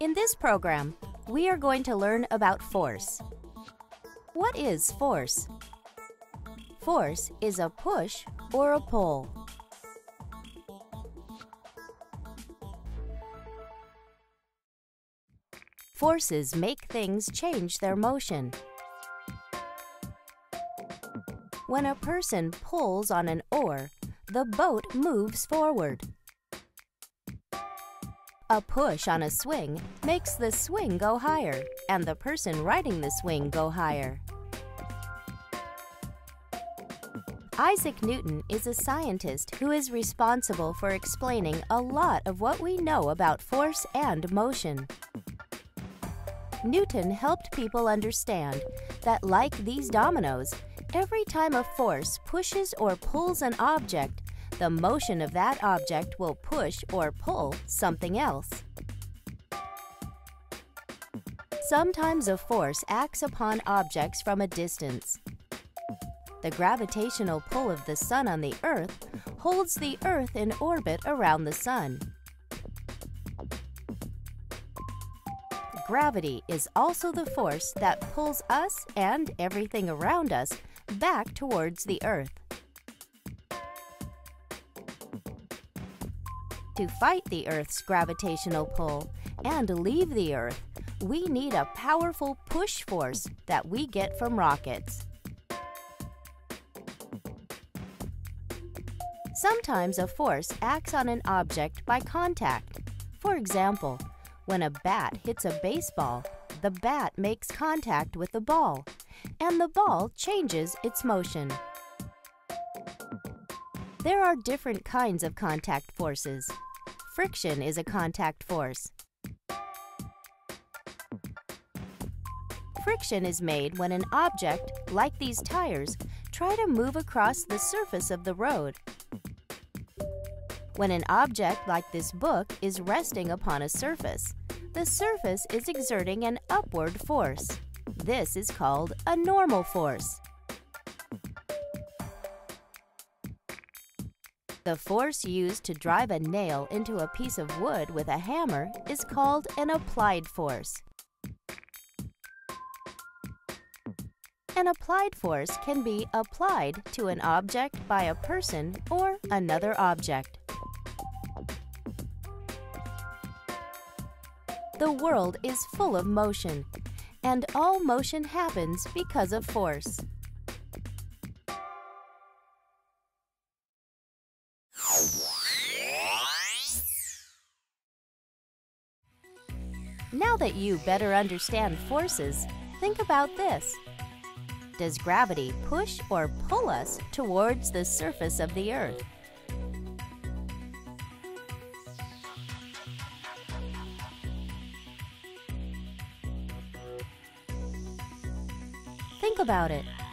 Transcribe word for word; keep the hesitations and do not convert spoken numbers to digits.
In this program, we are going to learn about force. What is force? Force is a push or a pull. Forces make things change their motion. When a person pulls on an oar, the boat moves forward. A push on a swing makes the swing go higher, and the person riding the swing go higher. Isaac Newton is a scientist who is responsible for explaining a lot of what we know about force and motion. Newton helped people understand that, like these dominoes, every time a force pushes or pulls an object, the motion of that object will push or pull something else. Sometimes a force acts upon objects from a distance. The gravitational pull of the Sun on the Earth holds the Earth in orbit around the Sun. Gravity is also the force that pulls us and everything around us back towards the Earth. To fight the Earth's gravitational pull and leave the Earth, we need a powerful push force that we get from rockets. Sometimes a force acts on an object by contact. For example, when a bat hits a baseball, the bat makes contact with the ball, and the ball changes its motion. There are different kinds of contact forces. Friction is a contact force. Friction is made when an object, like these tires, try to move across the surface of the road. When an object like this book is resting upon a surface, the surface is exerting an upward force. This is called a normal force. The force used to drive a nail into a piece of wood with a hammer is called an applied force. An applied force can be applied to an object by a person or another object. The world is full of motion, and all motion happens because of force. Now that you better understand forces, think about this. Does gravity push or pull us towards the surface of the Earth? Think about it.